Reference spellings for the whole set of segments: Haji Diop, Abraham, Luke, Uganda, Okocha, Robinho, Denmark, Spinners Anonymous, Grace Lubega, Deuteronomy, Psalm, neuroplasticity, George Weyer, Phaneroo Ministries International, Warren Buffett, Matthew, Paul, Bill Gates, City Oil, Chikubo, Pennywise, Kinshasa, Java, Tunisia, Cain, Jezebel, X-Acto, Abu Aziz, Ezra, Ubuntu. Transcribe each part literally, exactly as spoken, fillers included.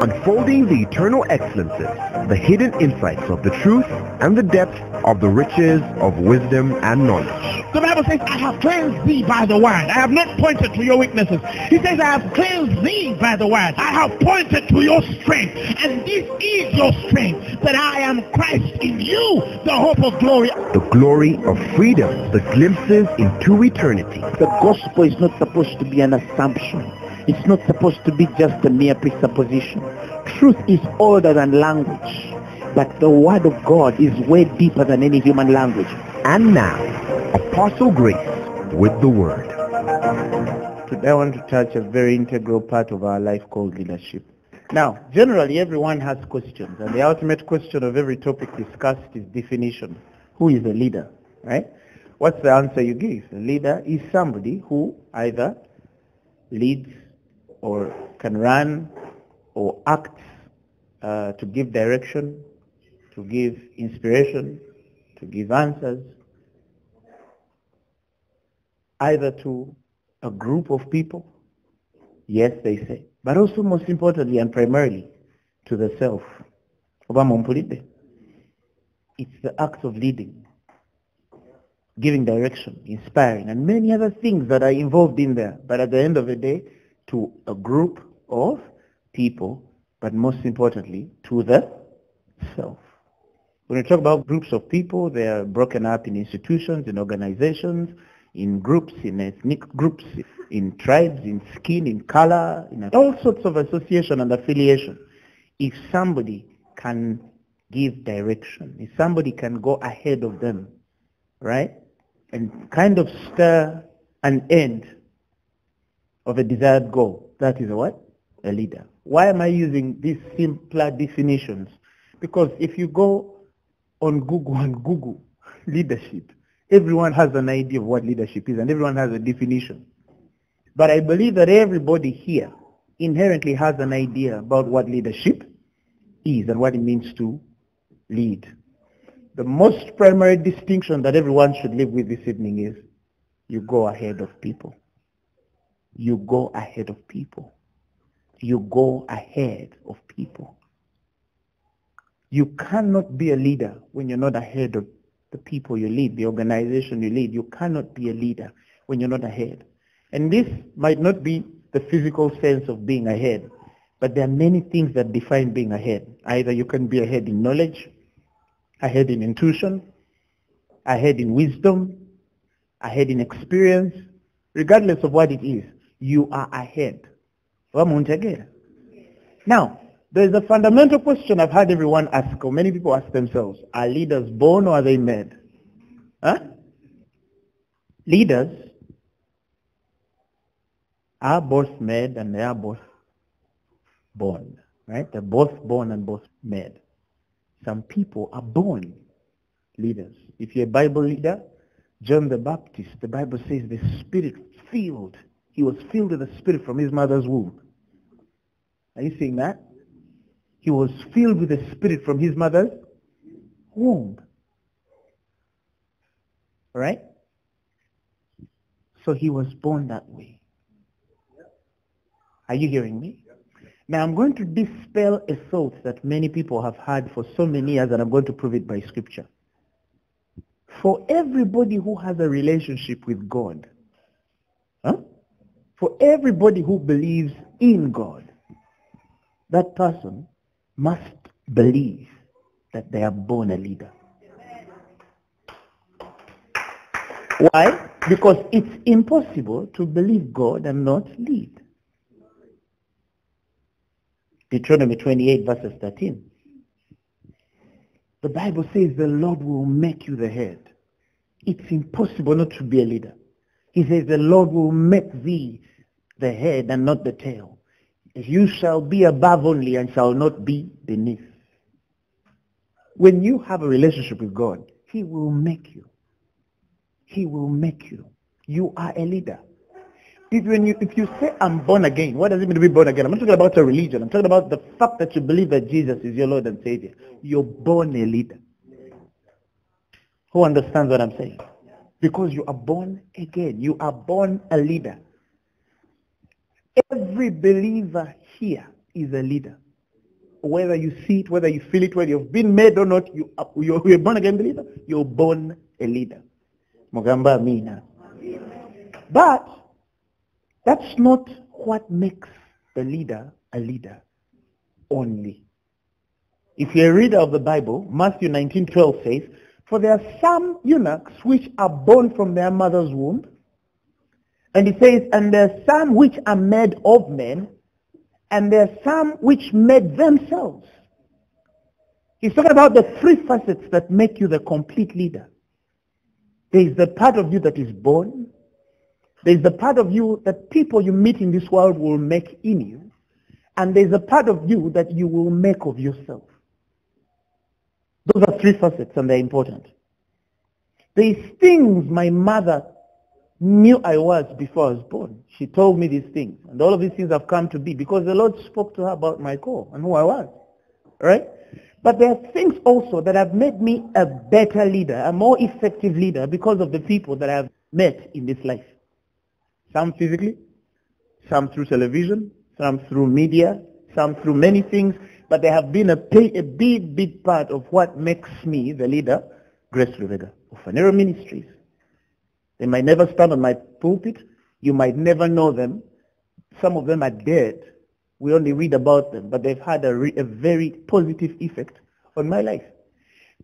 Unfolding the eternal excellences, the hidden insights of the truth, and the depth of the riches of wisdom and knowledge. The Bible says, I have cleansed thee by the word. I have not pointed to your weaknesses. He says, I have cleansed thee by the word. I have pointed to your strength. And this is your strength, that I am Christ in you, the hope of glory. The glory of freedom, the glimpses into eternity. The gospel is not supposed to be an assumption. It's not supposed to be just a mere presupposition. Truth is older than language, but the Word of God is way deeper than any human language. And now, Apostle Grace with the Word. Today I want to touch a very integral part of our life called leadership. Now, generally everyone has questions, and the ultimate question of every topic discussed is definition. Who is a leader, right? What's the answer you give? A leader is somebody who either leads or can run or acts uh, to give direction, to give inspiration, to give answers, either to a group of people, yes they say, but also most importantly and primarily to the self. It's the act of leading, giving direction, inspiring, and many other things that are involved in there, but at the end of the day, to a group of people, but most importantly, to the self. When we talk about groups of people, they are broken up in institutions, in organizations, in groups, in ethnic groups, in tribes, in skin, in color, in all sorts of association and affiliation. If somebody can give direction, if somebody can go ahead of them, right, and kind of stir an end of a desired goal, that is a what? A leader. Why am I using these simpler definitions? Because if you go on Google and Google leadership, everyone has an idea of what leadership is and everyone has a definition. But I believe that everybody here inherently has an idea about what leadership is and what it means to lead. The most primary distinction that everyone should live with this evening is you go ahead of people. You go ahead of people. You go ahead of people. You cannot be a leader when you're not ahead of the people you lead, the organization you lead. You cannot be a leader when you're not ahead. And this might not be the physical sense of being ahead, but there are many things that define being ahead. Either you can be ahead in knowledge, ahead in intuition, ahead in wisdom, ahead in experience. Regardless of what it is, you are ahead. Now, there's a fundamental question I've had everyone ask, or many people ask themselves, are leaders born or are they made? Huh? Leaders are both made and they are both born, right? They're both born and both made. Some people are born leaders. If you're a Bible reader, John the Baptist, the Bible says the Spirit filled. He was filled with the Spirit from his mother's womb. Are you seeing that? He was filled with the Spirit from his mother's womb. All right? So he was born that way. Are you hearing me? Now I'm going to dispel a thought that many people have had for so many years, and I'm going to prove it by scripture. For everybody who has a relationship with God, huh? for everybody who believes in God, that person must believe that they are born a leader. Why? Because it's impossible to believe God and not lead. Deuteronomy twenty-eight verses thirteen. The Bible says the Lord will make you the head. It's impossible not to be a leader. He says the Lord will make thee the head and not the tail. You shall be above only and shall not be beneath. When you have a relationship with God, He will make you. He will make you. You are a leader. If, when you, if you say, I'm born again, what does it mean to be born again? I'm not talking about a religion. I'm talking about the fact that you believe that Jesus is your Lord and Savior. You're born a leader. Who understands what I'm saying? Because you are born again. You are born a leader. Every believer here is a leader. Whether you see it, whether you feel it, whether you've been made or not, you are, you're, you're born again believer, you're born a leader. Mugamba Mina. But that's not what makes the leader a leader only. If you're a reader of the Bible, Matthew nineteen twelve says, for there are some eunuchs which are born from their mother's womb. And it says, and there are some which are made of men, and there are some which made themselves. He's talking about the three facets that make you the complete leader. There is the part of you that is born. There is the part of you that people you meet in this world will make in you. And there is a part of you that you will make of yourself. Those are three facets, and they're important. These things my mother knew I was before I was born. She told me these things. And all of these things have come to be because the Lord spoke to her about my call and who I was. Right? But there are things also that have made me a better leader, a more effective leader, because of the people that I have met in this life. Some physically, some through television, some through media, some through many things. But they have been a, pay, a big, big part of what makes me the leader, Grace Lubega, of Phaneroo Ministries. They might never stand on my pulpit. You might never know them. Some of them are dead. We only read about them. But they've had a, re, a very positive effect on my life.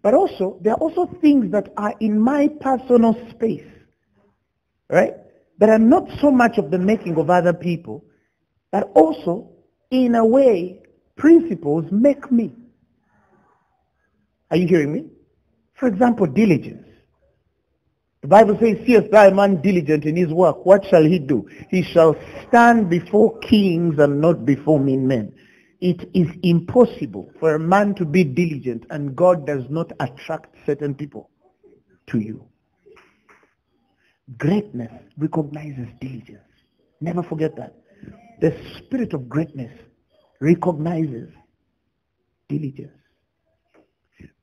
But also, there are also things that are in my personal space, right? That are not so much of the making of other people, but also, in a way, principles make me. Are you hearing me? For example, diligence. The Bible says, seest thou a man diligent in his work, what shall he do? He shall stand before kings and not before mean men. It is impossible for a man to be diligent and God does not attract certain people to you. Greatness recognizes diligence. Never forget that. The spirit of greatness recognizes diligence.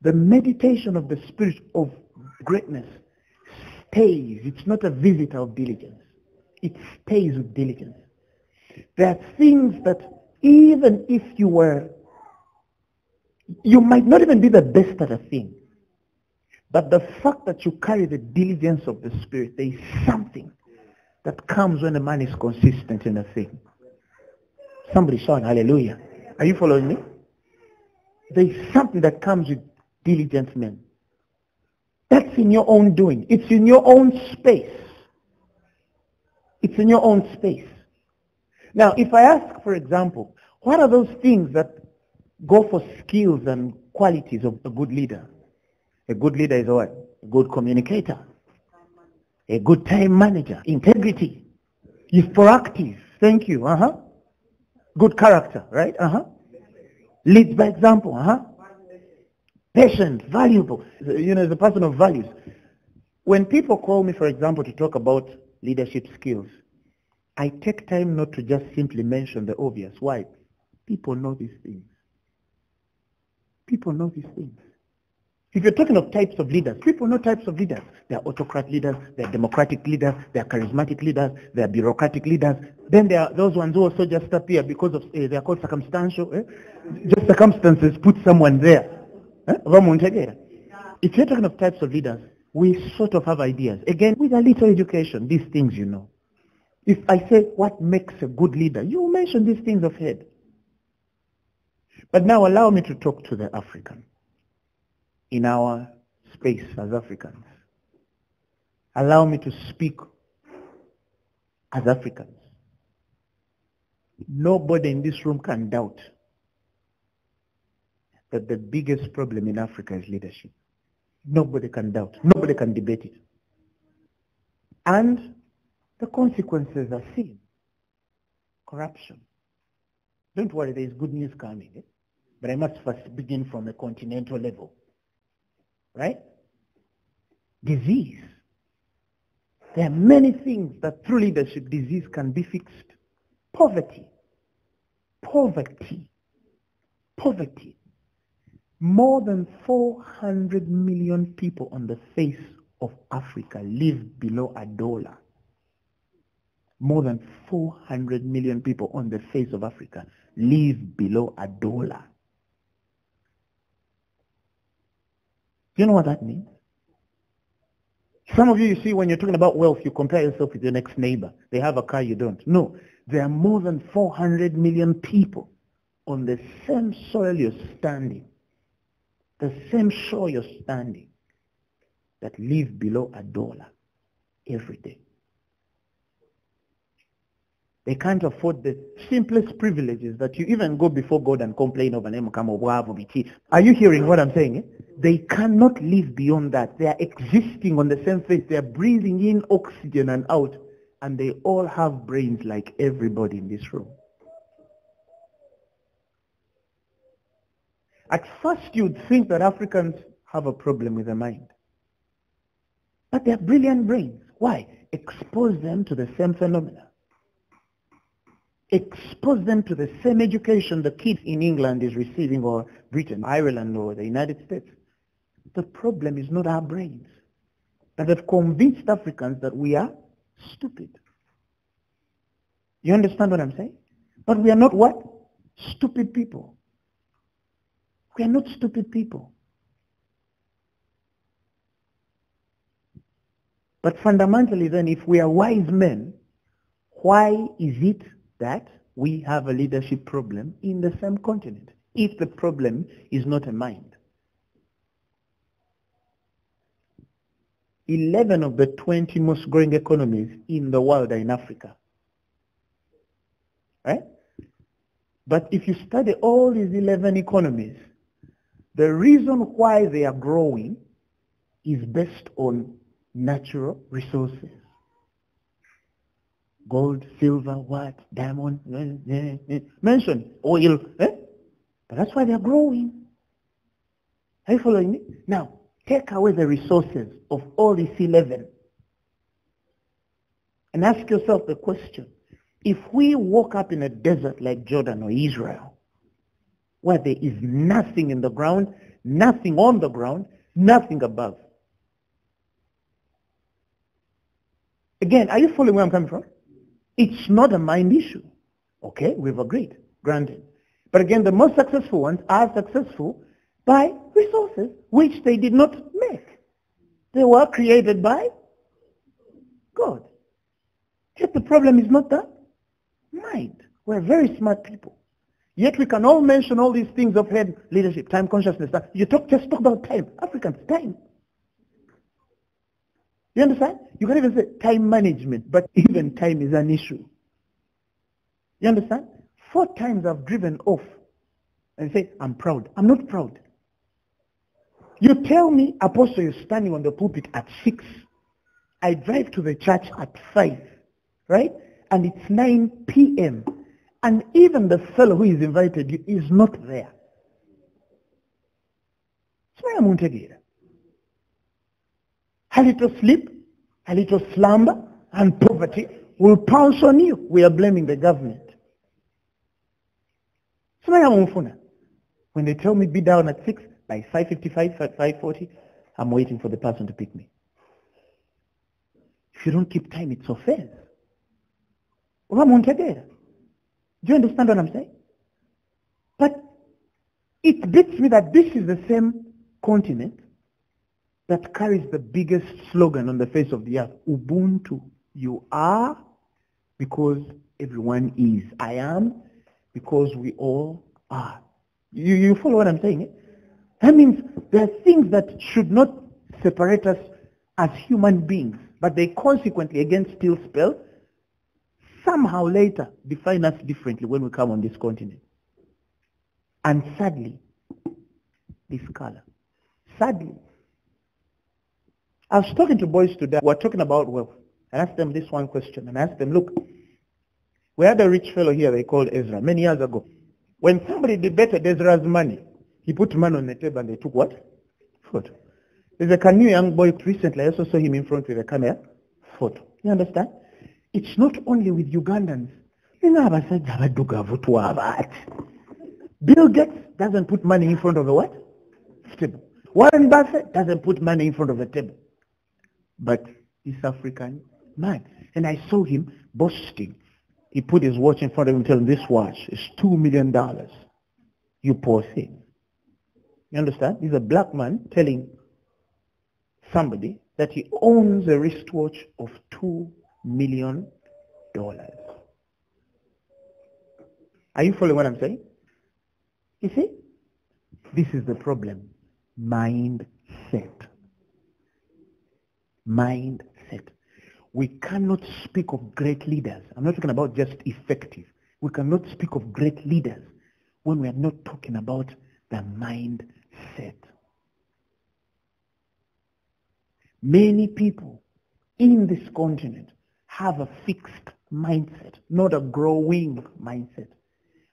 The meditation of the spirit of greatness stays. It's not a visitor of diligence. It stays with diligence. There are things that even if you were, you might not even be the best at a thing, but the fact that you carry the diligence of the spirit, there is something that comes when a man is consistent in a thing. Somebody shout hallelujah. Are you following me? There is something that comes with diligent men. That's in your own doing. It's in your own space. It's in your own space. Now, if I ask, for example, what are those things that go for skills and qualities of a good leader? A good leader is what? A good communicator. A good time manager. Integrity. He's proactive. Thank you. Uh-huh. Good character, right? Uh-huh. Leads by example, uh-huh. Patient, valuable. You know, the person of values. When people call me, for example, to talk about leadership skills, I take time not to just simply mention the obvious. Why? People know these things. People know these things. If you're talking of types of leaders, people know types of leaders. There are autocrat leaders, there are democratic leaders, there are charismatic leaders, there are bureaucratic leaders. Then there are those ones who also just appear because of, eh, they are called circumstantial. Eh? Just circumstances put someone there. Eh? If you're talking of types of leaders, we sort of have ideas. Again, with a little education, these things you know. If I say what makes a good leader, you mention these things of head. But now allow me to talk to the African. In our space as Africans. Allow me to speak as Africans. Nobody in this room can doubt that the biggest problem in Africa is leadership. Nobody can doubt. Nobody can debate it. And the consequences are seen. Corruption. Don't worry, there is good news coming. Eh? But I must first begin from a continental level. Right? Disease. There are many things that through leadership disease can be fixed. Poverty. Poverty. Poverty. More than four hundred million people on the face of Africa live below a dollar. More than four hundred million people on the face of Africa live below a dollar. Do you know what that means? Some of you, you see, when you're talking about wealth, you compare yourself with your next neighbor. They have a car, you don't. No, there are more than four hundred million people on the same soil you're standing, the same shore you're standing, that live below a dollar every day. They can't afford the simplest privileges that you even go before God and complain over them. Are you hearing what I'm saying? They cannot live beyond that. They are existing on the same face. They are breathing in oxygen and out. And they all have brains like everybody in this room. At first you'd think that Africans have a problem with the mind. But they are brilliant brains. Why? Expose them to the same phenomena. Expose them to the same education the kids in England is receiving, or Britain, Ireland, or the United States. The problem is not our brains. But they've convinced Africans that we are stupid. You understand what I'm saying? But we are not what? Stupid people. We are not stupid people. But fundamentally then, if we are wise men, why is it that we have a leadership problem in the same continent, if the problem is not a mind? eleven of the twenty most growing economies in the world are in Africa. Right? But if you study all these eleven economies, the reason why they are growing is based on natural resources. Gold, silver, what, diamond, mention, oil. Eh? But that's why they are growing. Are you following me? Now, take away the resources of all these eleven and ask yourself the question, if we walk up in a desert like Jordan or Israel, where there is nothing in the ground, nothing on the ground, nothing above. Again, are you following where I'm coming from? It's not a mind issue. Okay, we've agreed, granted. But again, the most successful ones are successful by resources which they did not make. They were created by God. Yet the problem is not the mind. We're very smart people. Yet we can all mention all these things of head, leadership, time consciousness. You talk, just talk about time. Africans, time. You understand? You can even say time management, but even time is an issue. You understand? Four times I've driven off and say, I'm proud. I'm not proud. You tell me, Apostle, you're standing on the pulpit at six. I drive to the church at five, right? And it's nine p m And even the fellow who is invited you is not there. A little sleep, a little slumber, and poverty will pounce on you. We are blaming the government. When they tell me be down at six, by five fifty-five, five forty, I'm waiting for the person to pick me. If you don't keep time, it's offense. Do you understand what I'm saying? But it beats me that this is the same continent that carries the biggest slogan on the face of the earth, Ubuntu. You are because everyone is. I am because we all are. You, you follow what I'm saying? Eh? That means there are things that should not separate us as human beings, but they consequently, again, still spell, somehow later define us differently when we come on this continent. And sadly, this color. Sadly. I was talking to boys today, we were talking about wealth. I asked them this one question, and I asked them, look, we had a rich fellow here they called Ezra many years ago. When somebody debated Ezra's money, he put money on the table and they took what? Photo. There's a canoe young boy recently, I also saw him in front with a camera, photo. You understand? It's not only with Ugandans. Bill Gates doesn't put money in front of the what? Table. Warren Buffett doesn't put money in front of the table. But this African man. And I saw him boasting. He put his watch in front of him and told him, this watch is two million dollars. You poor thing. You understand? He's a black man telling somebody that he owns a wristwatch of two million dollars. Are you following what I'm saying? You see? This is the problem. Mindset. Mindset. We cannot speak of great leaders. I'm not talking about just effective. We cannot speak of great leaders when we are not talking about the mindset. Many people in this continent have a fixed mindset, not a growing mindset.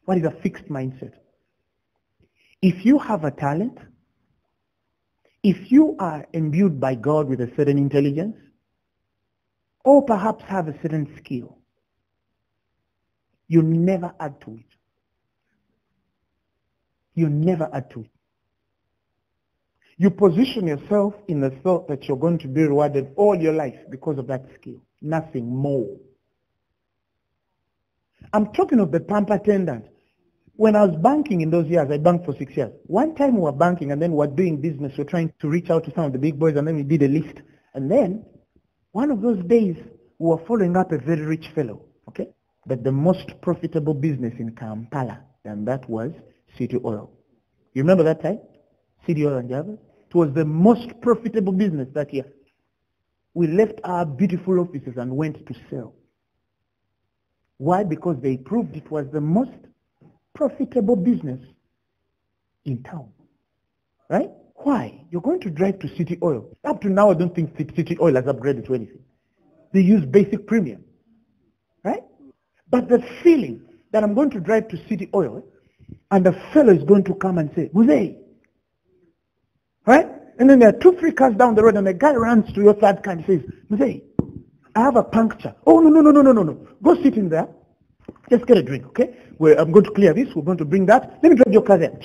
What is a fixed mindset? If you have a talent, if you are imbued by God with a certain intelligence, or perhaps have a certain skill, you never add to it. You never add to it. You position yourself in the thought that you're going to be rewarded all your life because of that skill. Nothing more. I'm talking of the pump attendant. When I was banking in those years, I banked for six years. One time we were banking and then we were doing business. We were trying to reach out to some of the big boys and then we did a list. And then one of those days, we were following up a very rich fellow, okay? But the most profitable business in Kampala, and that was City Oil. You remember that time? City Oil and Java? It was the most profitable business that year. We left our beautiful offices and went to sell. Why? Because they proved it was the most profitable business in town. Right? Why? You're going to drive to City Oil. Up to now, I don't think City Oil has upgraded to anything. They use basic premium. Right? But the feeling that I'm going to drive to City Oil and the fellow is going to come and say, Muzey. Right? And then there are two, three cars down the road and a guy runs to your third car and says, Muzey, I have a puncture. Oh, no, no, no, no, no, no, no. Go sit in there. Just get a drink, okay? Well, I'm going to clear this. We're going to bring that. Let me drive your car there.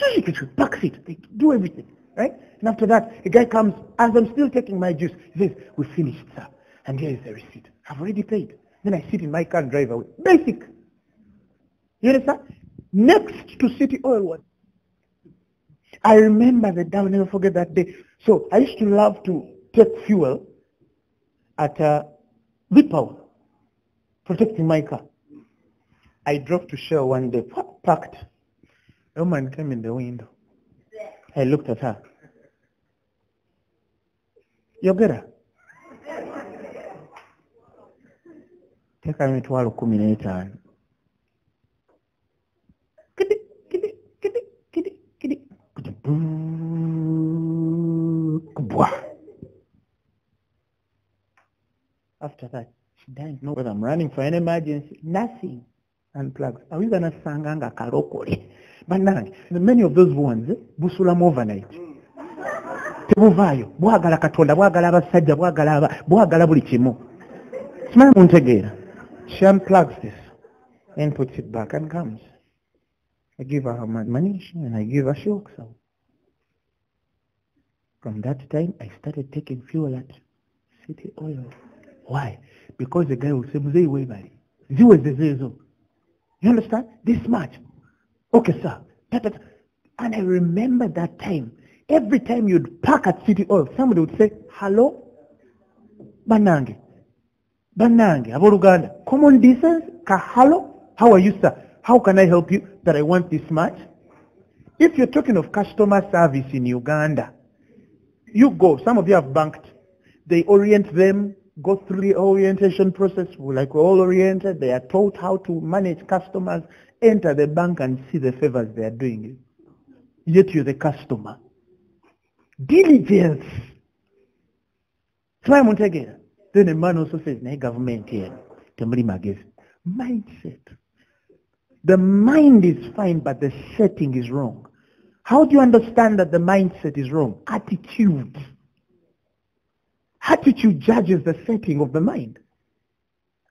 Park it. They do everything. Right? And after that, a guy comes, as I'm still taking my juice, he says, we finished, sir. And here is the receipt. I've already paid. Then I sit in my car and drive away. Basic. You understand? Next to City Oil was. I remember the day, I'll never forget that day. So I used to love to take fuel at uh, V-Power, protecting my car. I drove to Shell one day, parked. A woman came in the window. I looked at her. Yogera. Teka mitwalo kumi na itaano. Kidi, kidi, kidi, kidi, kidi. Kubwa. After that, she doesn't know whether I'm running for an emergency. Nothing. Unplugs. Are we gonna sanganga karokole? But many of those ones, busula overnight. Tebuvayo, bwagala katonda, bwagala abasajja, bwagala, bwagala buli kimu. Smile muntegera. She unplugs this and puts it back and comes. I give her her money and I give her she walks out. From that time, I started taking fuel at City Oil. Why? Because the guy will say, Muzei Webari. Ziwe zezezo. You understand? This much. Okay, sir. And I remember that time. Every time you'd park at City Oil, somebody would say, hello? Banange. Banange. Abo Uganda. Common decency. Hello? How are you, sir? How can I help you that I want this much? If you're talking of customer service in Uganda, you go. Some of you have banked. They orient them, go through the orientation process. Like we're all oriented. They are taught how to manage customers. Enter the bank and see the favors they are doing you. Yet you're the customer. Diligence. Try Montague. Then a man also says, "Nay, government here, temri magis." Mindset. The mind is fine, but the setting is wrong. How do you understand that the mindset is wrong? Attitude. Attitude judges the setting of the mind.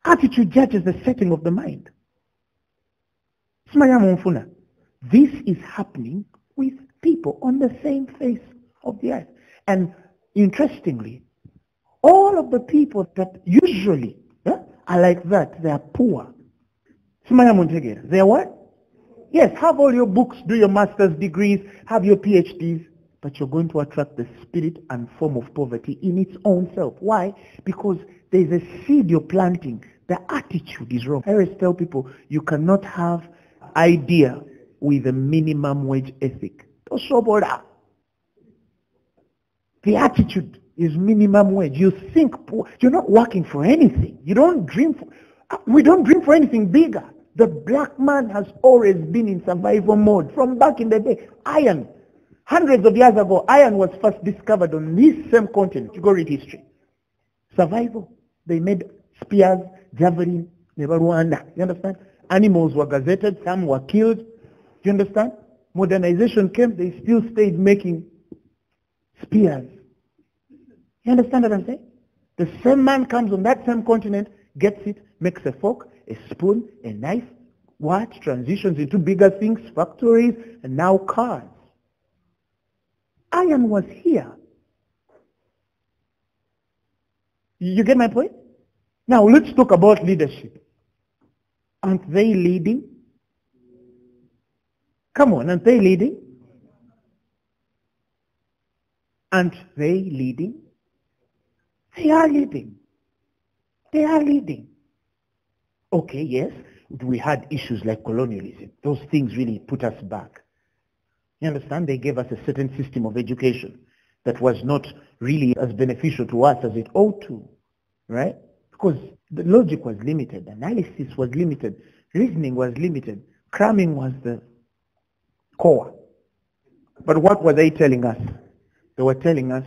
Attitude judges the setting of the mind. This is happening with people on the same face of the earth. And interestingly, all of the people that usually yeah, are like that, they are poor. They are what? Yes, have all your books, do your master's degrees, have your P H Ds, but you're going to attract the spirit and form of poverty in its own self. Why? Because there's a seed you're planting. The attitude is wrong. I always tell people, you cannot have idea with a minimum wage ethic. The attitude is minimum wage. You think poor. You're not working for anything. You don't dream for... We don't dream for anything bigger. The black man has always been in survival mode from back in the day. Iron. Hundreds of years ago, iron was first discovered on this same continent. You go read history. Survival. They made spears, javelin, never Rwanda. You understand? Animals were gazetted. Some were killed. You understand? Modernization came. They still stayed making spears. You understand what I'm saying? The same man comes on that same continent, gets it, makes a fork, a spoon, a knife, what? Transitions into bigger things, factories, and now cars. Iron was here. You get my point? Now let's talk about leadership. Aren't they leading? Come on, aren't they leading? Aren't they leading? They are leading. They are leading. Okay, yes, we had issues like colonialism. Those things really put us back. You understand? They gave us a certain system of education that was not really as beneficial to us as it ought to, right? Because the logic was limited, analysis was limited, reasoning was limited, cramming was the core. But what were they telling us? They were telling us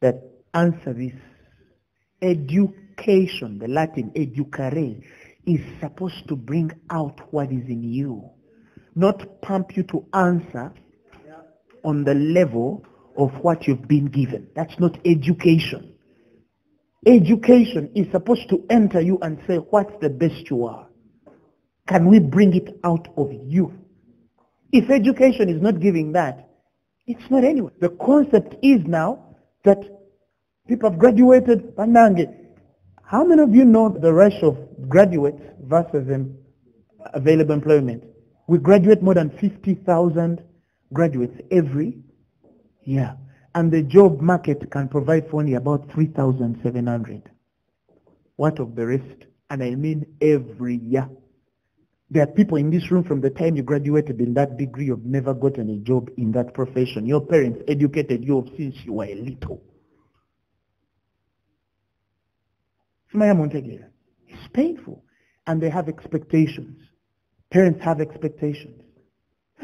that answer this. Education, the Latin educare, is supposed to bring out what is in you, not pump you to answer on the level of what you've been given. That's not education. Education is supposed to enter you and say, what's the best you are? Can we bring it out of you? If education is not giving that, it's not anywhere. The concept is now that people have graduated. How many of you know the ratio of graduates versus um, available employment? We graduate more than fifty thousand graduates every year. And the job market can provide for only about three thousand seven hundred. What of the rest? And I mean every year. There are people in this room, from the time you graduated in that degree, you've never gotten a job in that profession. Your parents educated you since you were little. It's painful. And they have expectations. Parents have expectations.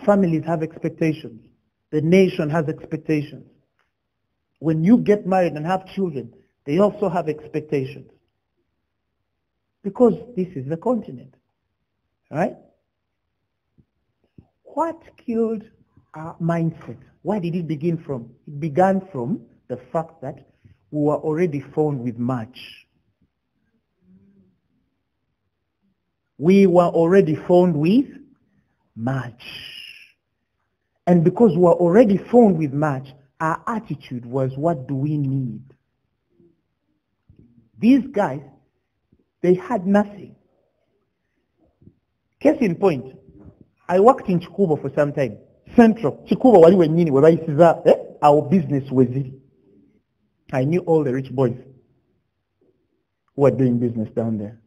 Families have expectations. The nation has expectations. When you get married and have children, they also have expectations. Because this is the continent. Right? What killed our mindset? Where did it begin from? It began from the fact that we were already found with much. We were already found with much. And because we were already found with much, our attitude was, what do we need? These guys, they had nothing. Case in point, I worked in Chikubo for some time. Central, Chikubo waliwe nini, webaisiza, eh? Our business was it. I knew all the rich boys who were doing business down there.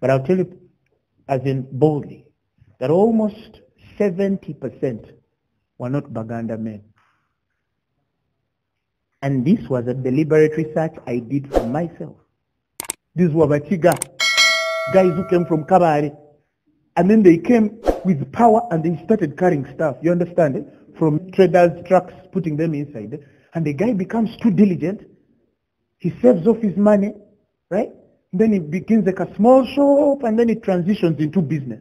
But I'll tell you, as in boldly, that almost seventy percent were not Baganda men. And this was a deliberate research I did for myself. These were Bachiga, guys who came from Kabare. And then they came with power and they started carrying stuff, you understand it? From traders, trucks, putting them inside. And the guy becomes too diligent. He saves off his money, right? And then it begins like a small shop and then it transitions into business.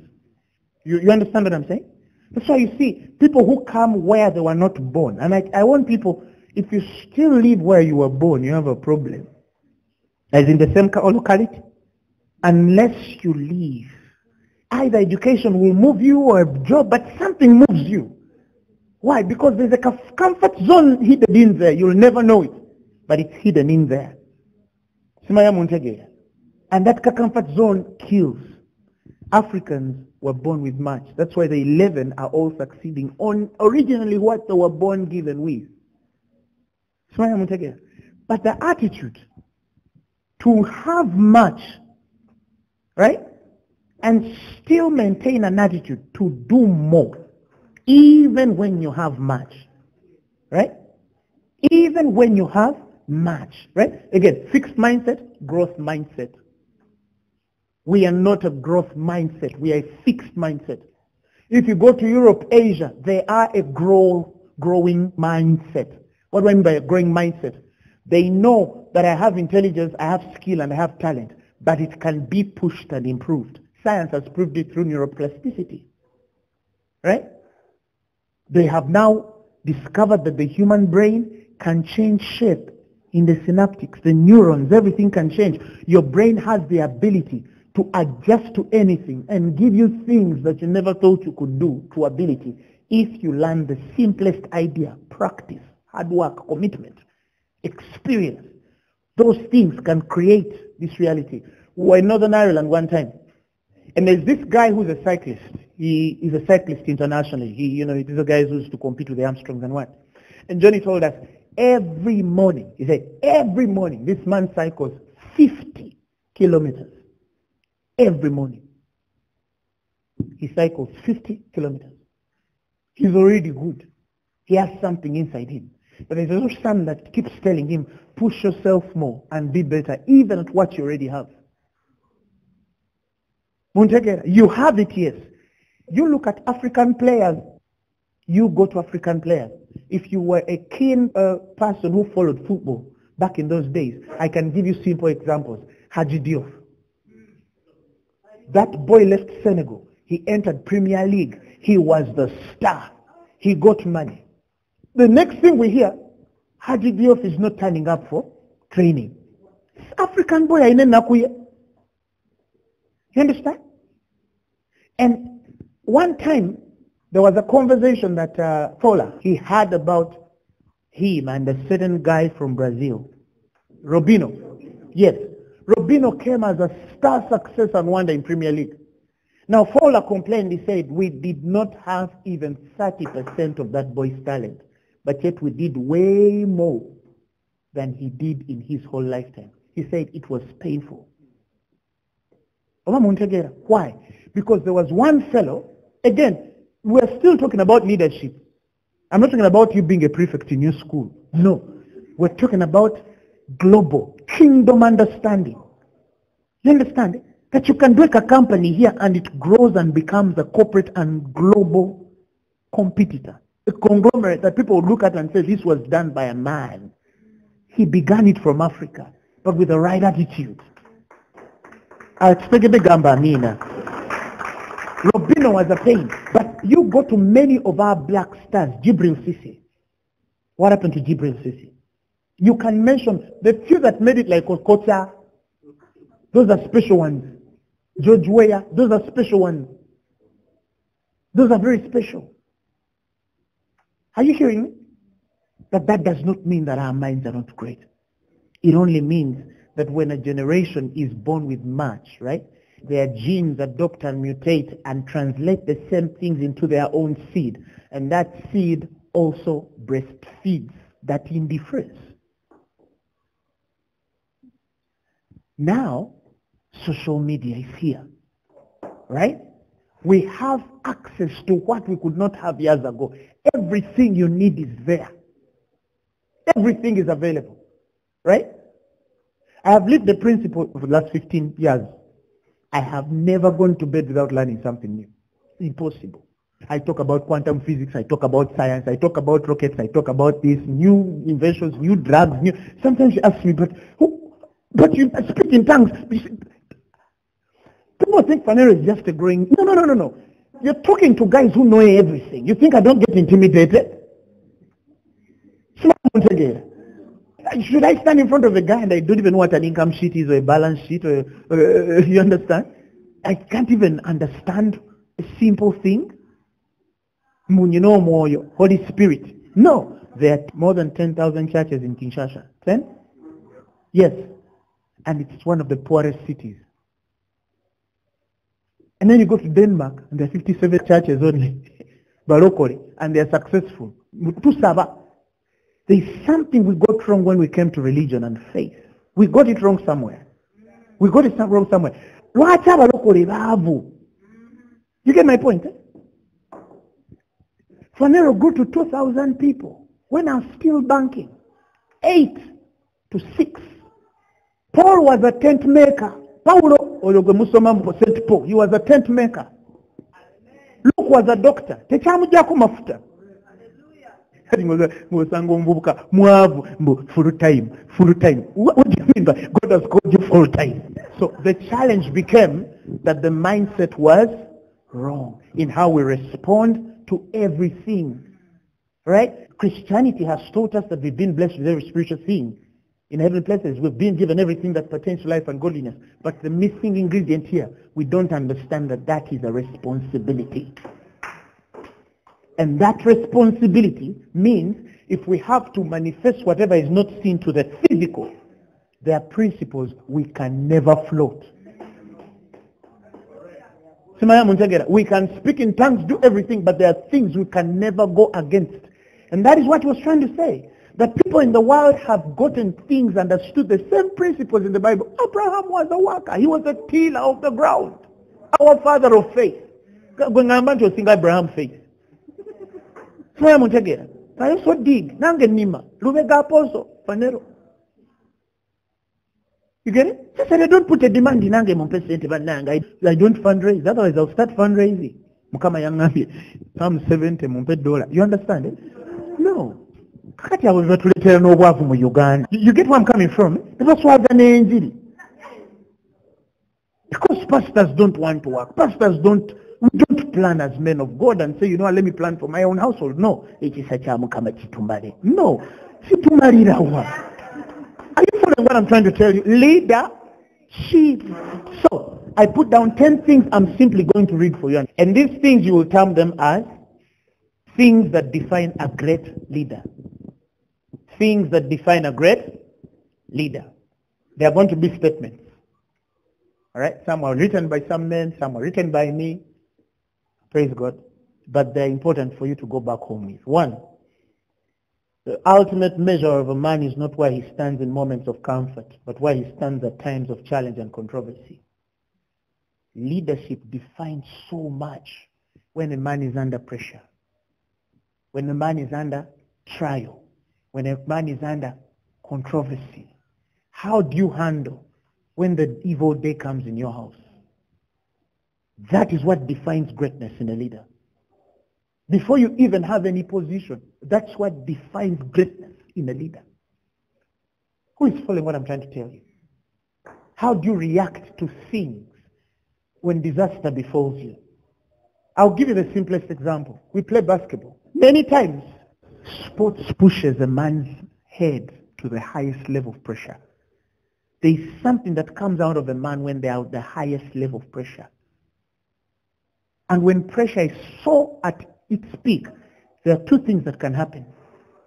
You, you understand what I'm saying? That's why you see people who come where they were not born. And I, I want people, if you still live where you were born, you have a problem. As in the same locality. Unless you leave. Either education will move you or a job, but something moves you. Why? Because there's a comfort zone hidden in there. You'll never know it, but it's hidden in there. And that comfort zone kills. Africans were born with much. That's why the eleven are all succeeding on originally what they were born given with. But the attitude to have much, right? And still maintain an attitude to do more, even when you have much, right? Even when you have much, right? Again, fixed mindset, growth mindset. We are not a growth mindset. We are a fixed mindset. If you go to Europe, Asia, they are a grow, growing mindset. What do I mean by a growing mindset? They know that I have intelligence, I have skill, and I have talent, but it can be pushed and improved. Science has proved it through neuroplasticity, right? They have now discovered that the human brain can change shape in the synaptics, the neurons, everything can change. Your brain has the ability to adjust to anything and give you things that you never thought you could do to ability if you learn the simplest idea, practice, hard work, commitment, experience. Those things can create this reality. We were in Northern Ireland one time, and there's this guy who's a cyclist. He is a cyclist internationally. He, you know, these are guys who used to compete with the Armstrongs and what. And Johnny told us, every morning, he said, every morning this man cycles fifty kilometers. Every morning. He cycles fifty kilometers. He's already good. He has something inside him. But there's also some that keeps telling him, push yourself more and be better, even at what you already have. You have it, yes. You look at African players. You go to African players. If you were a keen uh, person who followed football back in those days, I can give you simple examples. Haji Diop. That boy left Senegal. He entered Premier League. He was the star. He got money. The next thing we hear, Haji Diop is not turning up for training. It's African boy. You understand? And one time, there was a conversation that uh, Fola, he had about him and a certain guy from Brazil, Robinho. Yes. Robinho came as a star success and wonder in Premier League. Now Fowler complained, he said, we did not have even thirty percent of that boy's talent, but yet we did way more than he did in his whole lifetime. He said it was painful. Why? Because there was one fellow, again, we're still talking about leadership. I'm not talking about you being a prefect in your school. No. We're talking about global kingdom understanding. You understand that you can break a company here and it grows and becomes a corporate and global competitor, a conglomerate that people look at and say this was done by a man. He began it from Africa, but with the right attitude. Robinho was a pain, but you go to many of our black stars. Jibril Cissé. What happened to Jibril Cissé? You can mention the few that made it, like Okocha. Those are special ones. George Weyer, those are special ones. Those are very special. Are you hearing me? But that does not mean that our minds are not great. It only means that when a generation is born with much, right, their genes adopt and mutate and translate the same things into their own seed. And that seed also breastfeeds that indifference. Now, social media is here, right? We have access to what we could not have years ago. Everything you need is there. Everything is available, right? I have lived the principle of the last fifteen years. I have never gone to bed without learning something new. It's impossible. I talk about quantum physics, I talk about science, I talk about rockets, I talk about these new inventions, new drugs, new... Sometimes you ask me, but who... But you speak in tongues. People think Phaneroo is just a growing... No, no, no, no, no. You're talking to guys who know everything. You think I don't get intimidated? Should I stand in front of a guy and I don't even know what an income sheet is or a balance sheet? Or, uh, you understand? I can't even understand a simple thing. Holy Spirit. No. There are more than ten thousand churches in Kinshasa. ten? Yes. And it's one of the poorest cities. And then you go to Denmark, and there are fifty-seven churches only, but locally, and they are successful. There is something we got wrong when we came to religion and faith. We got it wrong somewhere. We got it wrong somewhere. You get my point? Eh? Phaneroo grew to two thousand people when I'm still banking. Eight to six. Paul was a tent maker. Paulo, Saint Paul, he was a tent maker. Luke was a doctor. Full time, full time. What do you mean by God has called you full time? So the challenge became that the mindset was wrong in how we respond to everything. Right? Christianity has taught us that we've been blessed with every spiritual thing. In heavenly places, we've been given everything that pertains to life and godliness. But the missing ingredient here, we don't understand that that is a responsibility. And that responsibility means if we have to manifest whatever is not seen to the physical, there are principles we can never float. We can speak in tongues, do everything, but there are things we can never go against. And that is what he was trying to say. That people in the world have gotten things, understood the same principles in the Bible. Abraham was a worker. He was a tiller of the ground. Our father of faith. Abraham faith. You get it? She said, I don't put a demand in Nange. I don't fundraise. Otherwise, I'll start fundraising. Psalm seventy, you understand it? No. You get where I'm coming from? Because pastors don't want to work. Pastors don't we don't plan as men of God and say, you know, let me plan for my own household. No. No. Are you following what I'm trying to tell you? Leadership. So I put down ten things I'm simply going to read for you. And these things you will term them as things that define a great leader. Things that define a great leader. They are going to be statements. Alright? Some are written by some men, some are written by me. Praise God. But they are important for you to go back home with. One, the ultimate measure of a man is not where he stands in moments of comfort, but where he stands at times of challenge and controversy. Leadership defines so much when a man is under pressure, when a man is under trial, when a man is under controversy. How do you handle when the evil day comes in your house? That is what defines greatness in a leader. Before you even have any position, that's what defines greatness in a leader. Who is following what I'm trying to tell you? How do you react to things when disaster befalls you? I'll give you the simplest example. We play basketball. Many times, sports pushes a man's head to the highest level of pressure. There is something that comes out of a man when they are at the highest level of pressure. And when pressure is so at its peak, there are two things that can happen,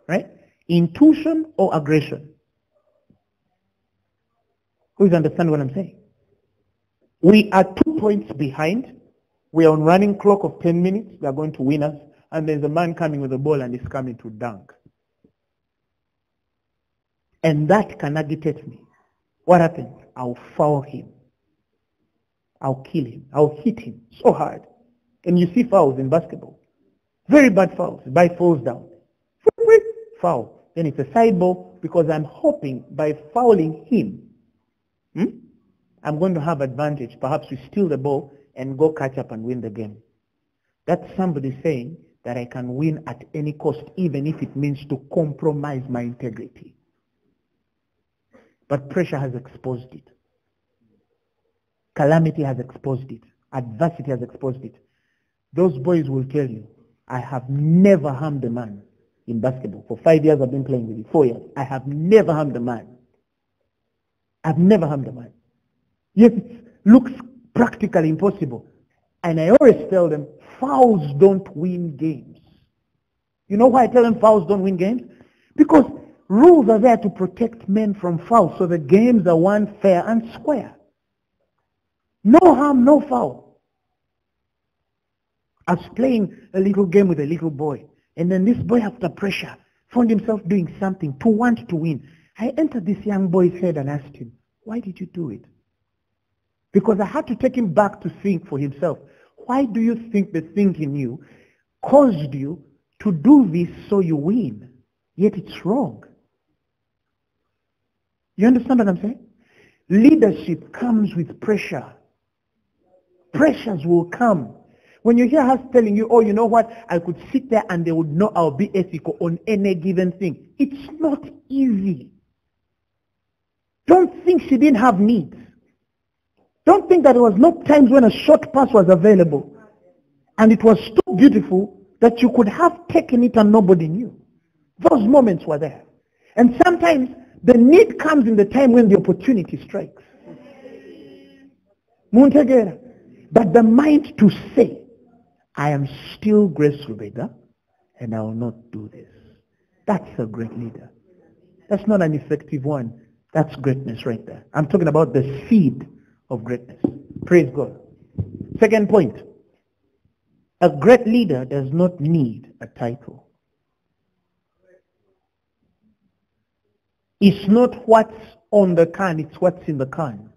right? Intuition or aggression. Please understand what I'm saying. We are two points behind. We are on running clock of ten minutes. They are going to win us. And there's a man coming with a ball and he's coming to dunk. And that can agitate me. What happens? I'll foul him. I'll kill him. I'll hit him so hard. And you see fouls in basketball. Very bad fouls. The ball falls down. Foul. Then it's a side ball because I'm hoping by fouling him, hmm, I'm going to have advantage. Perhaps we steal the ball and go catch up and win the game. That's somebody saying that I can win at any cost, even if it means to compromise my integrity. But pressure has exposed it. Calamity has exposed it. Adversity has exposed it. Those boys will tell you, I have never harmed a man in basketball. For five years I've been playing with you. Four years. I have never harmed a man. I've never harmed a man. Yes, it looks practically impossible. And I always tell them, fouls don't win games. You know why I tell them fouls don't win games? Because rules are there to protect men from fouls, so the games are won fair and square. No harm, no foul. I was playing a little game with a little boy, and then this boy, after pressure, found himself doing something to want to win. I entered this young boy's head and asked him, why did you do it? Because I had to take him back to think for himself. Why do you think the thing in you caused you to do this so you win? Yet it's wrong. You understand what I'm saying? Leadership comes with pressure. Pressures will come. When you hear us telling you, oh, you know what, I could sit there and they would know I'll be ethical on any given thing. It's not easy. Don't think she didn't have needs. Don't think that there was no times when a short pass was available and it was so beautiful that you could have taken it and nobody knew. Those moments were there. And sometimes the need comes in the time when the opportunity strikes. But the mind to say, I am still Grace Lubega, and I will not do this. That's a great leader. That's not an effective one. That's greatness right there. I'm talking about the seed of greatness. Praise God. Second point. A great leader does not need a title. It's not what's on the can, it's what's in the can.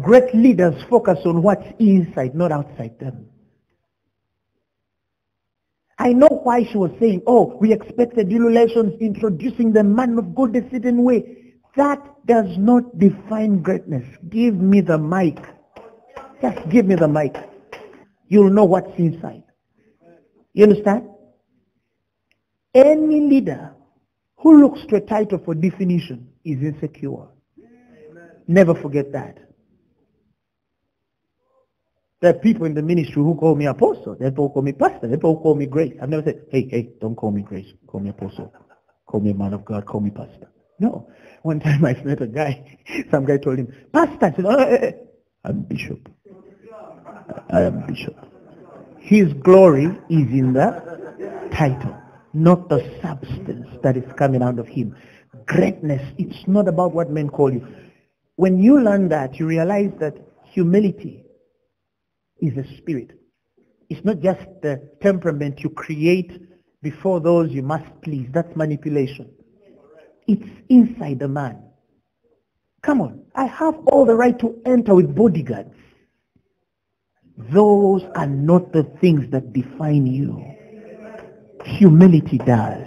Great leaders focus on what's inside, not outside them. I know why she was saying, oh, we expected relations introducing the man of God a certain way. That does not define greatness. Give me the mic. Just give me the mic. You'll know what's inside. You understand? Any leader who looks to a title for definition is insecure. Amen. Never forget that. There are people in the ministry who call me apostle. They don't call me pastor. They don't call me Grace. I've never said, hey, hey, don't call me Grace. Call me apostle. Call me man of God. Call me pastor. No. One time I met a guy. Some guy told him, pastor. I said, oh, hey, hey. I'm bishop. I am bishop. His glory is in the title, not the substance that is coming out of him. Greatness, it's not about what men call you. When you learn that, you realize that humility is a spirit. It's not just the temperament you create before those you must please. That's manipulation. It's inside the man. Come on, I have all the right to enter with bodyguards. Those are not the things that define you. Humility does.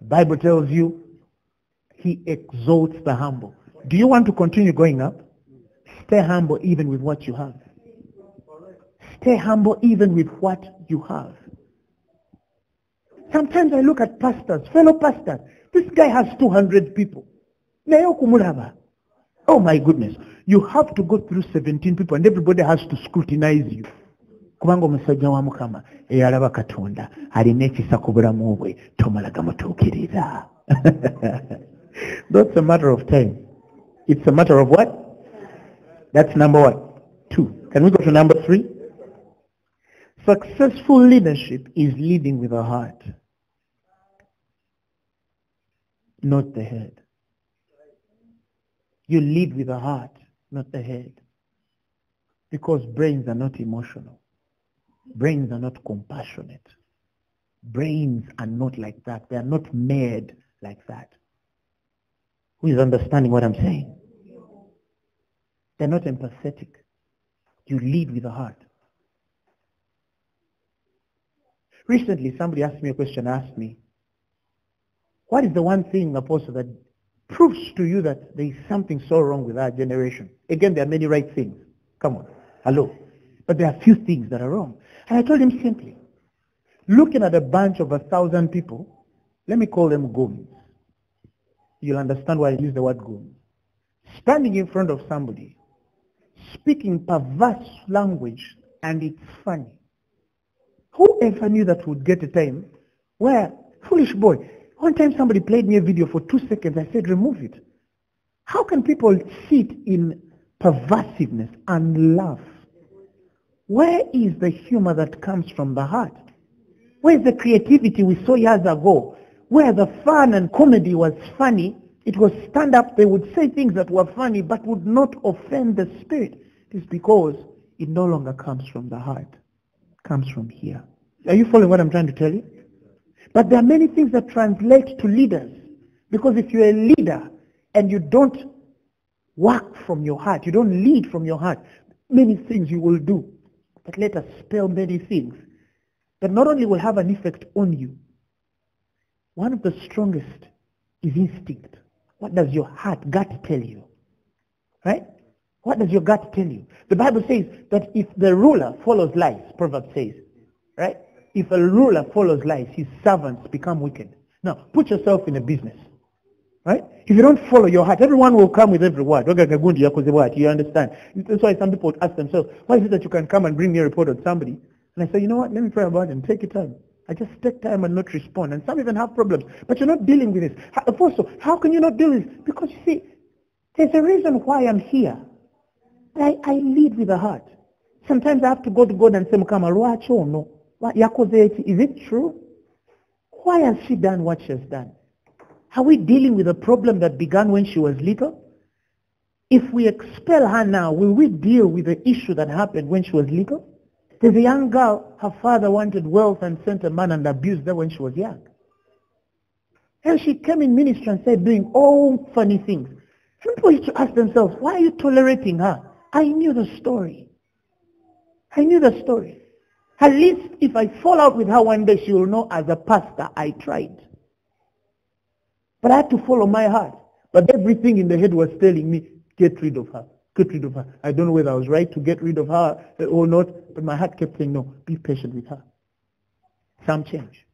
The Bible tells you he exalts the humble. Do you want to continue going up? Stay humble even with what you have. Stay humble even with what you have. Sometimes I look at pastors, fellow pastors. This guy has two hundred people. Oh my goodness. You have to go through seventeen people and everybody has to scrutinize you. That's a matter of time. It's a matter of what? That's number one. Two. Can we go to number three? Successful leadership is leading with the heart, not the head. You lead with the heart, not the head. Because brains are not emotional. Brains are not compassionate. Brains are not like that. They are not made like that. Who is understanding what I'm saying? They're not empathetic. You lead with the heart. Recently, somebody asked me a question, asked me, what is the one thing, Apostle, that proves to you that there is something so wrong with our generation? Again, there are many right things. Come on. Hello. But there are few things that are wrong. And I told him simply, looking at a bunch of a thousand people, let me call them goons. You'll understand why I use the word goons. Standing in front of somebody, speaking perverse language, and it's funny. Whoever knew that would get a time where, foolish boy, one time somebody played me a video for two seconds. I said, remove it. How can people sit in pervasiveness and laugh? Where is the humor that comes from the heart? Where is the creativity we saw years ago? Where the fun and comedy was funny, it was stand-up. They would say things that were funny but would not offend the spirit. It's because it no longer comes from the heart. comes from here. Are you following what I'm trying to tell you? But there are many things that translate to leaders. Because if you're a leader and you don't work from your heart, you don't lead from your heart, many things you will do. But let us spell many things that not only will have an effect on you. One of the strongest is instinct. What does your heart, gut tell you? Right? What does your gut tell you? The Bible says that if the ruler follows lies, Proverbs says, right? If a ruler follows lies, his servants become wicked. Now, put yourself in a business, right? If you don't follow your heart, everyone will come with every word. You understand? That's why some people ask themselves, why is it that you can come and bring me a report on somebody? And I say, you know what? Let me pray about it and take your time. I just take time and not respond. And some even have problems. But you're not dealing with this. Apostle, how can you not deal with this? Because you see, there's a reason why I'm here. I, I lead with the heart. Sometimes I have to go to God and say, no. Is it true? Why has she done what she has done? Are we dealing with a problem that began when she was little? If we expel her now, will we deal with the issue that happened when she was little? There's a young girl, her father wanted wealth and sent a man and abused her when she was young. And she came in ministry and said, doing all funny things. Some people used to ask themselves, why are you tolerating her? I knew the story. I knew the story. At least if I fall out with her one day, she will know as a pastor, I tried. But I had to follow my heart. But everything in the head was telling me, get rid of her. Get rid of her. I don't know whether I was right to get rid of her or not, but my heart kept saying, no, be patient with her. Some change.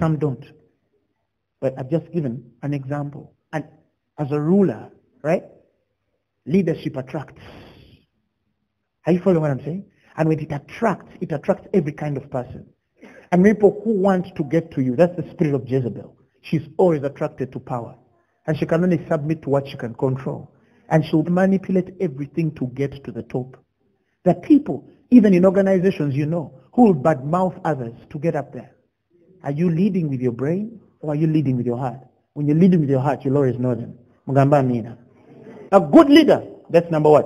Some don't. But I've just given an example. And as a ruler, right, leadership attracts. Are you following what I'm saying? And when it attracts, it attracts every kind of person. And people who want to get to you, that's the spirit of Jezebel. She's always attracted to power. And she can only submit to what she can control. And she'll manipulate everything to get to the top. There are people, even in organizations you know, who will badmouth others to get up there. Are you leading with your brain or are you leading with your heart? When you're leading with your heart, you'll always know them. Mugamba Mina. A good leader, that's number one.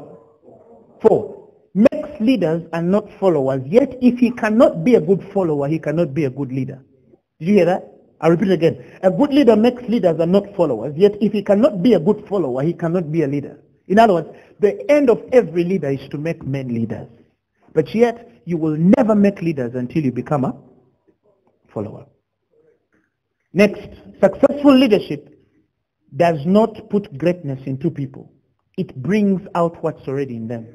Four. Makes leaders and not followers. Yet if he cannot be a good follower, he cannot be a good leader. Did you hear that? I'll repeat it again. A good leader makes leaders and not followers. Yet if he cannot be a good follower, he cannot be a leader. In other words, the end of every leader is to make men leaders. But yet you will never make leaders until you become a follower. Next, successful leadership does not put greatness into people. It brings out what's already in them.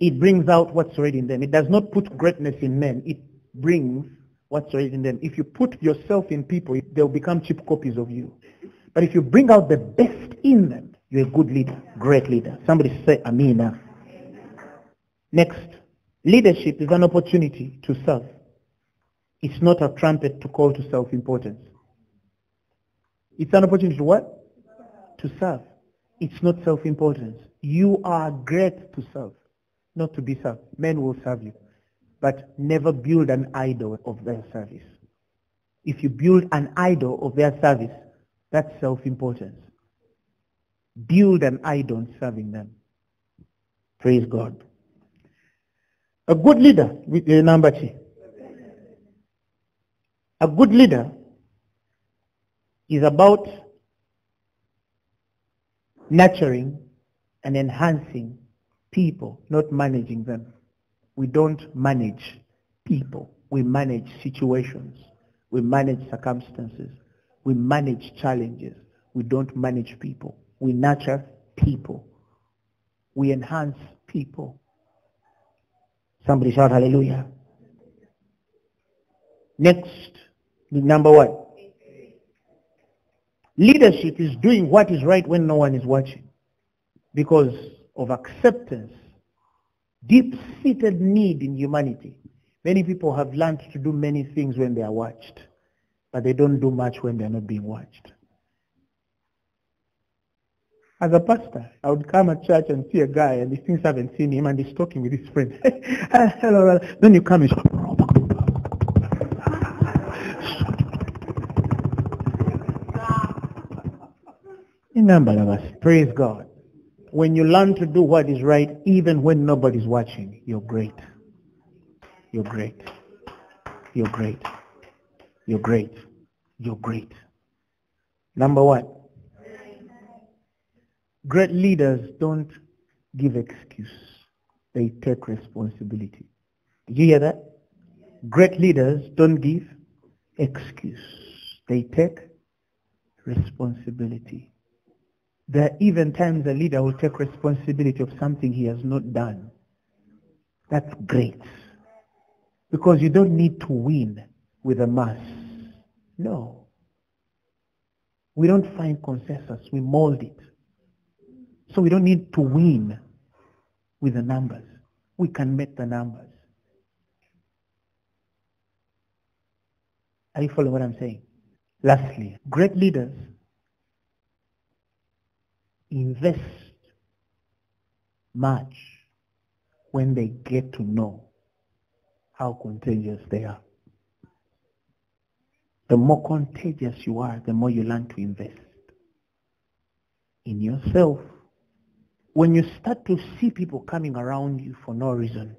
It brings out what's already in them. It does not put greatness in men. It brings what's already in them. If you put yourself in people, they'll become cheap copies of you. But if you bring out the best in them, you're a good leader, great leader. Somebody say Amina. Next, leadership is an opportunity to serve. It's not a trumpet to call to self-importance. It's an opportunity to what? To serve. It's not self-importance. You are great to serve. Not to be served. Men will serve you. But never build an idol of their service. If you build an idol of their service, that's self-importance. Build an idol on serving them. Praise God. A good leader, with the number three. A good leader is about nurturing and enhancing people, not managing them. We don't manage people. We manage situations. We manage circumstances. We manage challenges. We don't manage people. We nurture people. We enhance people. Somebody shout hallelujah. Next, number one. Leadership is doing what is right when no one is watching. Because of acceptance, deep-seated need in humanity. Many people have learned to do many things when they are watched, but they don't do much when they are not being watched. As a pastor, I would come at church and see a guy, and these things haven't seen him, and he's talking with his friend. Hello, then you come and in number of us, praise God. When you learn to do what is right, even when nobody's watching, you're great. You're great. You're great. You're great. You're great. Number one, great leaders don't give excuse. They take responsibility. Did you hear that? Great leaders don't give excuse. They take responsibility. There are even times a leader will take responsibility of something he has not done. That's great. Because you don't need to win with a mass. No. We don't find consensus. We mold it. So we don't need to win with the numbers. We can make the numbers. Are you following what I'm saying? Lastly, great leaders invest much when they get to know how contagious they are. The more contagious you are, the more you learn to invest in yourself. When you start to see people coming around you for no reason,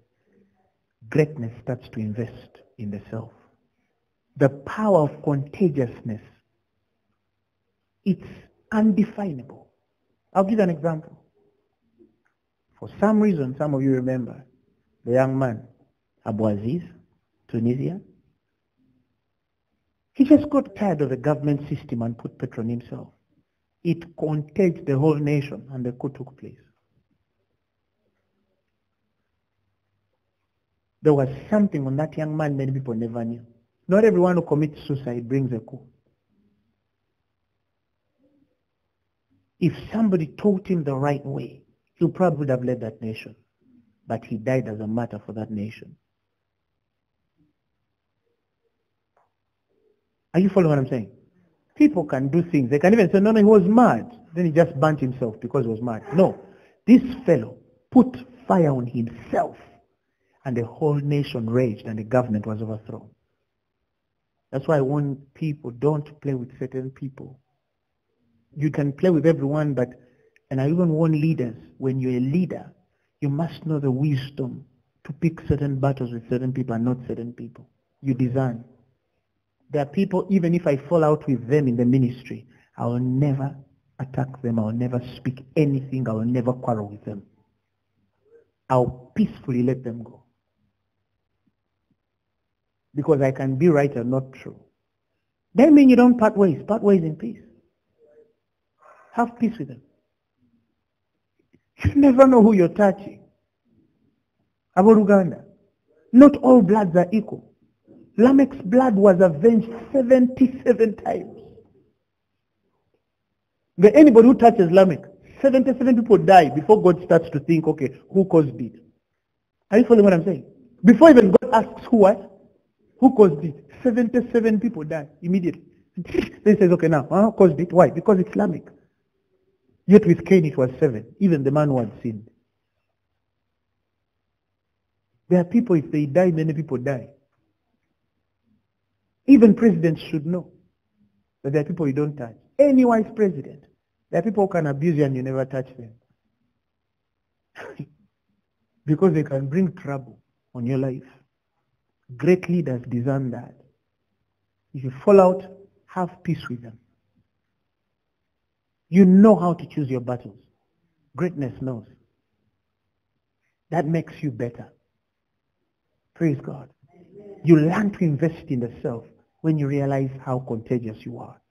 greatness starts to invest in the self. The power of contagiousness, it's undefinable. I'll give you an example. For some reason, some of you remember the young man, Abu Aziz, Tunisia. He just got tired of the government system and put petrol in himself. It contagiated the whole nation and the coup took place. There was something on that young man many people never knew. Not everyone who commits suicide brings a coup. If somebody taught him the right way, he probably would have led that nation. But he died as a martyr for that nation. Are you following what I'm saying? People can do things. They can even say, no, no, he was mad. Then he just burnt himself because he was mad. No. This fellow put fire on himself. And the whole nation raged and the government was overthrown. That's why I want people, don't play with certain people. You can play with everyone, but, and I even want leaders, when you're a leader, you must know the wisdom to pick certain battles with certain people and not certain people. You discern. There are people, even if I fall out with them in the ministry, I will never attack them. I will never speak anything. I will never quarrel with them. I'll peacefully let them go. Because I can be right and not true. That means you don't part ways. Part ways in peace. Have peace with them. You never know who you're touching. About Uganda. Not all bloods are equal. Lamech's blood was avenged seventy-seven times. But anybody who touches Lamech, seventy-seven people die before God starts to think, okay, who caused it? Are you following what I'm saying? Before even God asks who what? Who caused it? seventy-seven people die immediately. They says, okay, now, huh? Caused it? Why? Because it's Islamic. Yet with Cain it was seven. Even the man who had sinned. There are people, if they die, many people die. Even presidents should know that there are people you don't touch. Any wise president. There are people who can abuse you and you never touch them. Because they can bring trouble on your life. Great leaders discern that. If you fall out, have peace with them. You know how to choose your battles. Greatness knows. That makes you better. Praise God. You learn to invest in the self when you realize how contagious you are.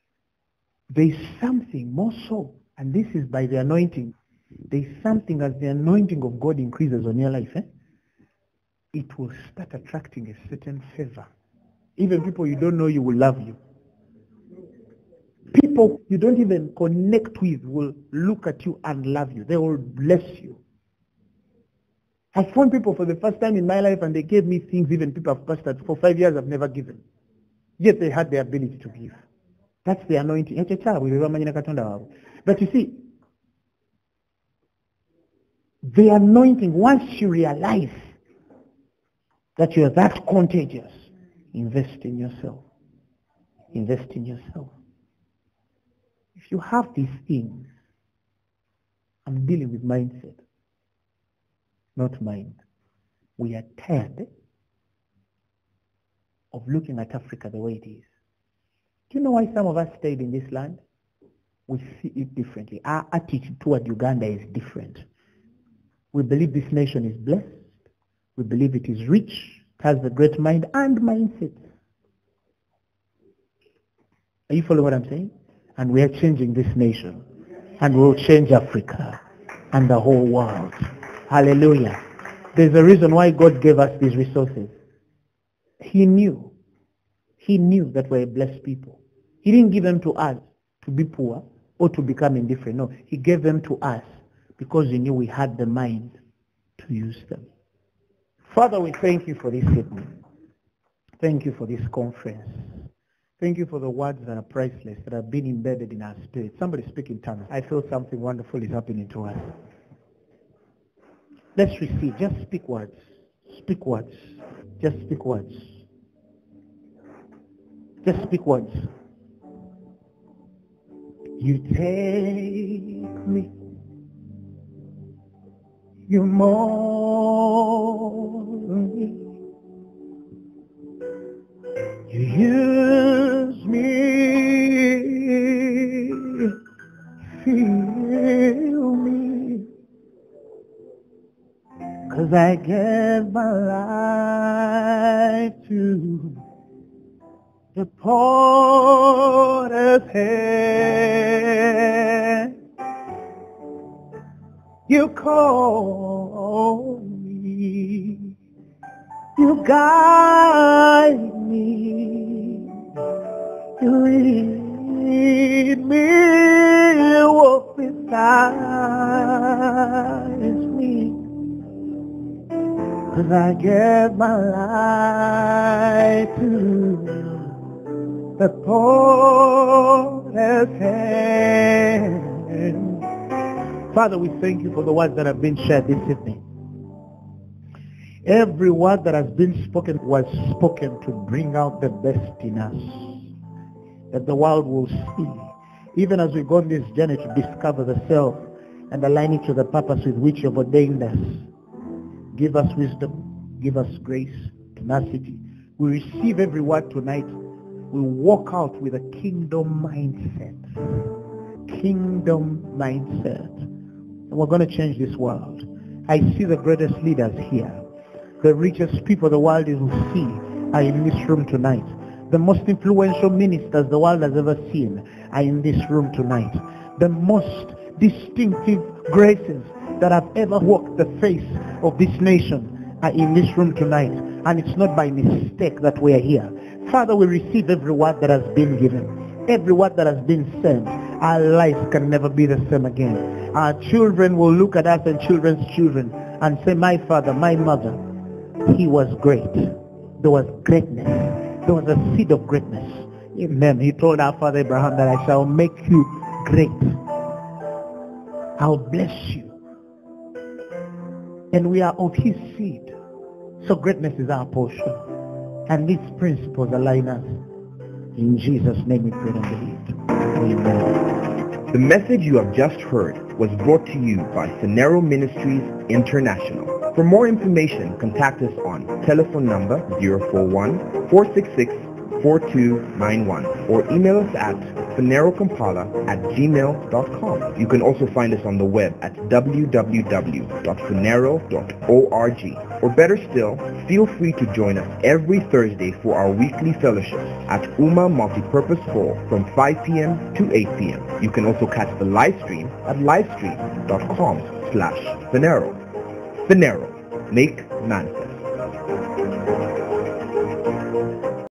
There is something more so, and this is by the anointing. There is something as the anointing of God increases on your life. Eh? It will start attracting a certain favor. Even people you don't know, you will love you. People you don't even connect with will look at you and love you. They will bless you. I've found people for the first time in my life and they gave me things even people have pastored for five years I've never given. Yet they had the ability to give. That's the anointing. But you see, the anointing, once you realize that you are that contagious, invest in yourself. Invest in yourself. If you have these things, I'm dealing with mindset, not mind. We are tired of looking at Africa the way it is. Do you know why some of us stayed in this land? We see it differently. Our attitude toward Uganda is different. We believe this nation is blessed. We believe it is rich, has a great mind and mindset. Are you following what I'm saying? And we are changing this nation. And we'll change Africa and the whole world. Hallelujah. There's a reason why God gave us these resources. He knew. He knew that we're a blessed people. He didn't give them to us to be poor or to become indifferent. No, he gave them to us because he knew we had the mind to use them. Father, we thank you for this evening. Thank you for this conference. Thank you for the words that are priceless, that have been embedded in our spirit. Somebody speak in tongues. I feel something wonderful is happening to us. Let's receive. Just speak words. Speak words. Just speak words. Just speak words. You take me. You mold me. You use me. Feel me. 'Cause I give my life to the porter's hand. You call me, you guide me, you lead me, walk beside me, 'cause I give my life to the porter's hand. Father, we thank you for the words that have been shared this evening. Every word that has been spoken was spoken to bring out the best in us, that the world will see, even as we go on this journey to discover the self and align it to the purpose with which you have ordained us. Give us wisdom, give us grace, tenacity. We receive every word tonight. We walk out with a kingdom mindset. Kingdom mindset. And we're going to change this world. I see the greatest leaders here. The richest people the world will see are in this room tonight. The most influential ministers the world has ever seen are in this room tonight. The most distinctive graces that have ever walked the face of this nation are in this room tonight. And it's not by mistake that we are here. Father, we receive every word that has been given, every word that has been sent. Our lives can never be the same again. Our children will look at us and children's children and say, my father, my mother, he was great. There was greatness. There was a seed of greatness in them. He told our father Abraham that I shall make you great. I'll bless you. And we are of his seed. So greatness is our portion. And these principles align us. In Jesus' name we pray and believe. Amen. The message you have just heard was brought to you by Phaneroo Ministries International. For more information, contact us on telephone number zero four one, four six six, four two nine one or email us at phanerocompala at gmail dot com. You can also find us on the web at w w w dot phanero dot org, or better still, feel free to join us every Thursday for our weekly fellowship at Uma Multipurpose Hall from five p m to eight p m You can also catch the live stream at livestream dot com slash Phaneroo. Phaneroo, make manifest.